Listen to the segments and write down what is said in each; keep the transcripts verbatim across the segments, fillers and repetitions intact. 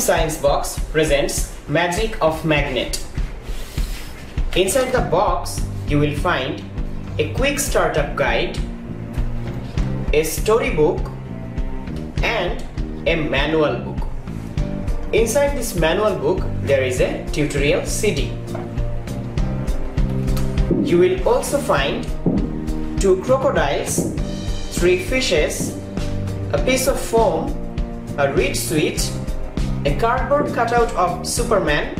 from Science Box presents Magic of Magnet. Inside the box, you will find a quick startup guide, a storybook, and a manual book. Inside this manual book, there is a tutorial C D. You will also find two crocodiles, three fishes, a piece of foam, a reed switch, a cardboard cutout of Superman,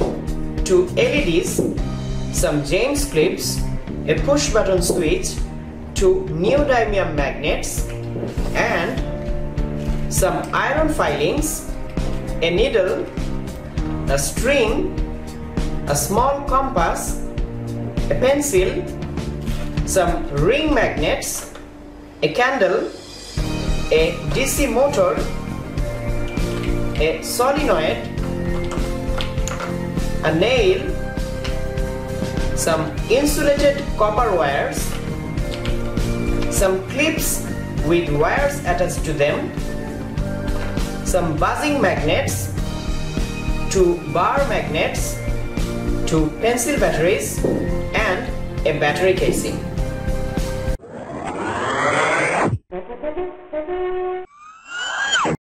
two L E Ds, some James clips, a push button switch, two neodymium magnets, and some iron filings, a needle, a string, a small compass, a pencil, some ring magnets, a candle, a D C motor, a solenoid, a nail, some insulated copper wires, some clips with wires attached to them, some buzzing magnets, two bar magnets, two pencil batteries, and a battery casing.